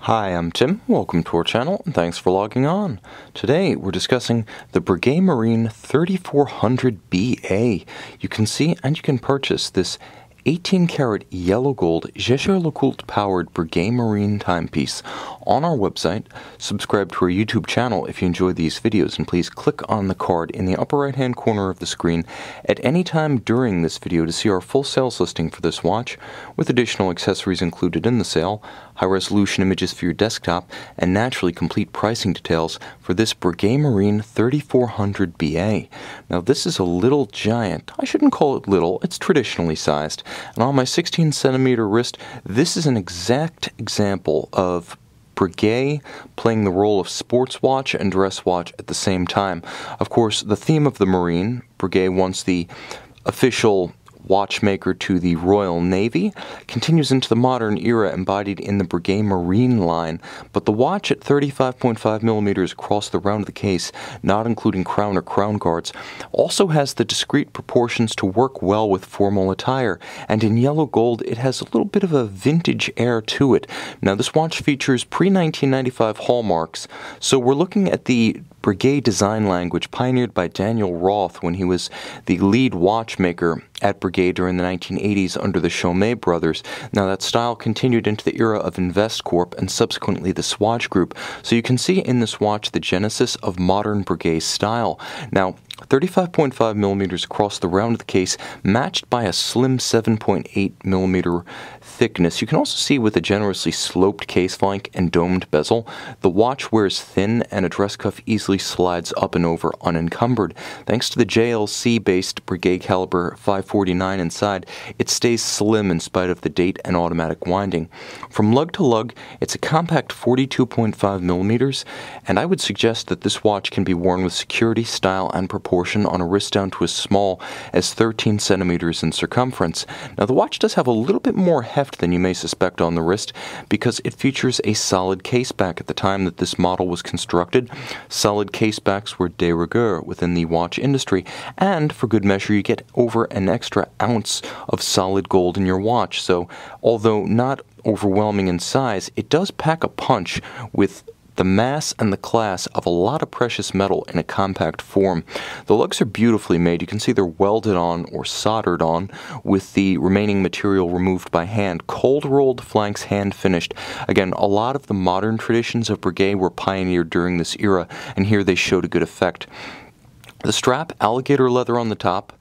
Hi, I'm Tim. Welcome to our channel and thanks for logging on. Today we're discussing the Breguet Marine 3400BA. You can see and you can purchase this 18 karat yellow gold Jaeger-LeCoultre powered Breguet Marine timepiece on our website. Subscribe to our YouTube channel if you enjoy these videos, and please click on the card in the upper right hand corner of the screen at any time during this video to see our full sales listing for this watch with additional accessories included in the sale, high resolution images for your desktop, and naturally complete pricing details for this Breguet Marine 3400BA. Now this is a little giant. I shouldn't call it little, it's traditionally sized. And on my 16 cm wrist, this is an exact example of Breguet playing the role of sports watch and dress watch at the same time. Of course, the theme of the Marine, Breguet, once the official watchmaker to the Royal Navy, continues into the modern era embodied in the Breguet Marine line, but the watch at 35.5 mm across the round of the case, not including crown or crown guards, also has the discreet proportions to work well with formal attire, and in yellow gold it has a little bit of a vintage air to it. Now this watch features pre-1995 hallmarks, so we're looking at the Breguet design language pioneered by Daniel Roth when he was the lead watchmaker at Breguet during the 1980s under the Chaumet brothers. Now that style continued into the era of Investcorp and subsequently the Swatch Group, so you can see in this watch the genesis of modern Breguet style. Now 35.5 mm across the round of the case, matched by a slim 7.8 mm thickness. You can also see with a generously sloped case flank and domed bezel, the watch wears thin and a dress cuff easily slides up and over unencumbered. Thanks to the JLC-based Breguet Caliber 549 inside, it stays slim in spite of the date and automatic winding. From lug to lug, it's a compact 42.5 mm, and I would suggest that this watch can be worn with security, style, and proportion on a wrist down to as small as 13 cm in circumference. Now the watch does have a little bit more heft than you may suspect on the wrist because it features a solid caseback. At the time that this model was constructed, solid casebacks were de rigueur within the watch industry, and for good measure you get over an extra ounce of solid gold in your watch. So although not overwhelming in size, it does pack a punch with the mass and the class of a lot of precious metal in a compact form. The lugs are beautifully made. You can see they're welded on or soldered on with the remaining material removed by hand. Cold rolled flanks, hand finished. Again, a lot of the modern traditions of Breguet were pioneered during this era, and here they showed a good effect. The strap, alligator leather on the top,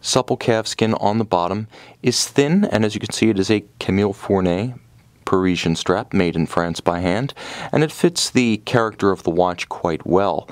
supple calfskin on the bottom, is thin, and as you can see it is a Camille Fournay Parisian strap made in France by hand, and it fits the character of the watch quite well.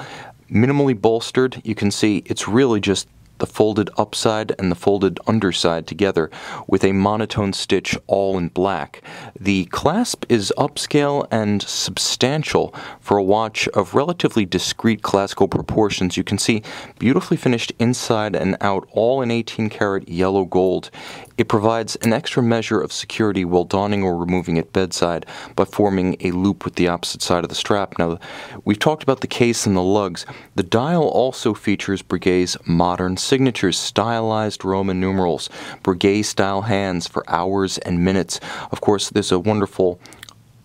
Minimally bolstered, you can see it's really just the folded upside and the folded underside together with a monotone stitch all in black. The clasp is upscale and substantial for a watch of relatively discreet classical proportions. You can see beautifully finished inside and out, all in 18 karat yellow gold. It provides an extra measure of security while donning or removing at bedside by forming a loop with the opposite side of the strap. Now, we've talked about the case and the lugs. The dial also features Breguet's modern signatures, stylized Roman numerals, Breguet-style hands for hours and minutes. Of course, there's a wonderful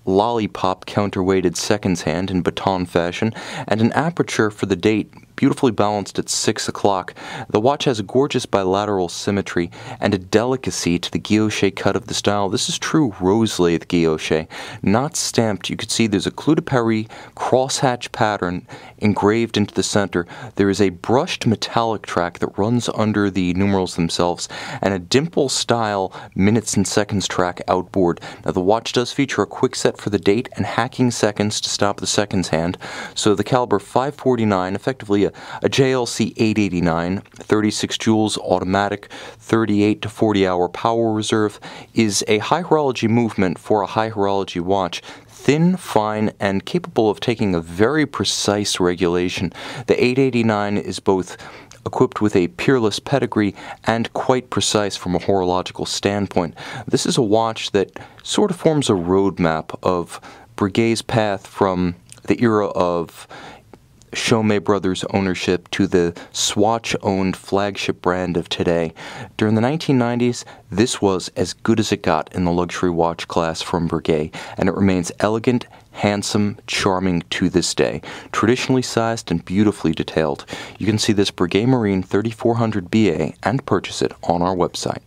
lollipop counterweighted seconds hand in baton fashion, and an aperture for the date, beautifully balanced at 6 o'clock. The watch has a gorgeous bilateral symmetry and a delicacy to the guilloche cut of the style. This is true rose-lathe guilloche, not stamped. You can see there's a Clou de Paris crosshatch pattern engraved into the center. There is a brushed metallic track that runs under the numerals themselves, and a dimple-style minutes and seconds track outboard. Now the watch does feature a quick set for the date and hacking seconds to stop the seconds hand, so the caliber 549, effectively a JLC 889, 36 joules automatic, 38 to 40 hour power reserve, is a high horology movement for a high horology watch. Thin, fine, and capable of taking a very precise regulation. The 889 is both equipped with a peerless pedigree and quite precise from a horological standpoint. This is a watch that sort of forms a roadmap of Breguet's path from the era of Chaumet Brothers' ownership to the Swatch-owned flagship brand of today. During the 1990s, this was as good as it got in the luxury watch class from Breguet, and it remains elegant, handsome, charming to this day, traditionally sized and beautifully detailed. You can see this Breguet Marine 3400BA and purchase it on our website.